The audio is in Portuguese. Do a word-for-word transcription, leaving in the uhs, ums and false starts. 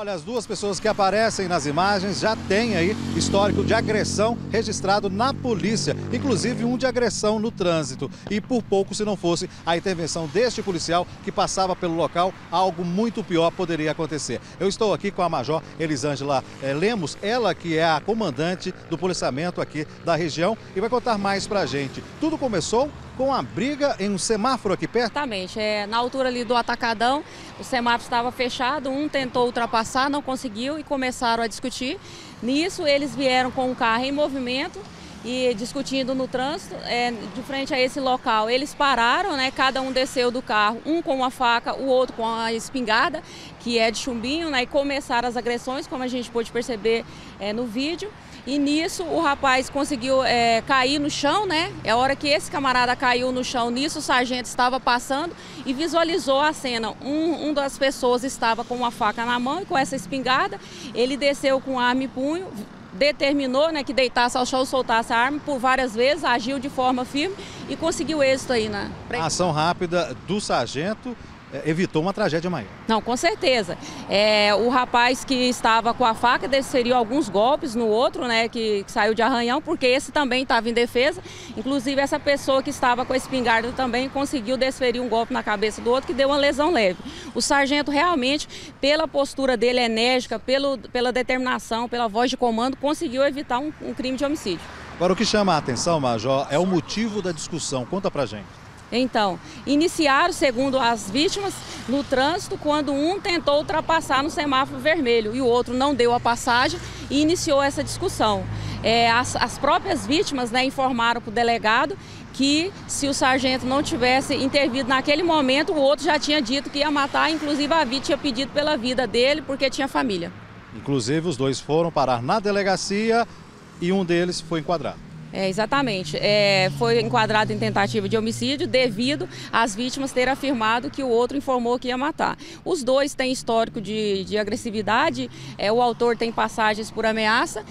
Olha, as duas pessoas que aparecem nas imagens já têm aí histórico de agressão registrado na polícia, inclusive um de agressão no trânsito. E por pouco, se não fosse a intervenção deste policial que passava pelo local, algo muito pior poderia acontecer. Eu estou aqui com a Major Elisângela Lemos, ela que é a comandante do policiamento aqui da região e vai contar mais pra gente. Tudo começou com a briga em um semáforo aqui perto? Exatamente, é, na altura ali do Atacadão, o semáforo estava fechado, um tentou ultrapassar, não conseguiu e começaram a discutir. Nisso eles vieram com o carro em movimento e discutindo no trânsito, é, de frente a esse local. Eles pararam, né, cada um desceu do carro, um com uma faca, o outro com a espingarda, que é de chumbinho, né, e começaram as agressões, como a gente pôde perceber é, no vídeo. E nisso o rapaz conseguiu é, cair no chão, né? É a hora que esse camarada caiu no chão, nisso o sargento estava passando e visualizou a cena. Um, um das pessoas estava com uma faca na mão e com essa espingarda, ele desceu com arma e punho, determinou, né, que deitasse ao chão, soltasse a arma por várias vezes, agiu de forma firme e conseguiu êxito aí, né? A ação rápida do sargento evitou uma tragédia maior. Não, com certeza. É, o rapaz que estava com a faca desferiu alguns golpes no outro, né, que, que saiu de arranhão, porque esse também estava em defesa. Inclusive, essa pessoa que estava com a espingarda também conseguiu desferir um golpe na cabeça do outro, que deu uma lesão leve. O sargento realmente, pela postura dele enérgica, pelo, pela determinação, pela voz de comando, conseguiu evitar um, um crime de homicídio. Agora, o que chama a atenção, Major, é o motivo da discussão. Conta pra gente. Então, iniciaram, segundo as vítimas, no trânsito, quando um tentou ultrapassar no semáforo vermelho e o outro não deu a passagem e iniciou essa discussão. É, as, as próprias vítimas, né, informaram para o delegado que se o sargento não tivesse intervido naquele momento, o outro já tinha dito que ia matar, inclusive a vítima tinha pedido pela vida dele porque tinha família. Inclusive, os dois foram parar na delegacia e um deles foi enquadrado. É, exatamente. É, foi enquadrado em tentativa de homicídio devido às vítimas terem afirmado que o outro informou que ia matar. Os dois têm histórico de, de agressividade, é, o autor tem passagens por ameaça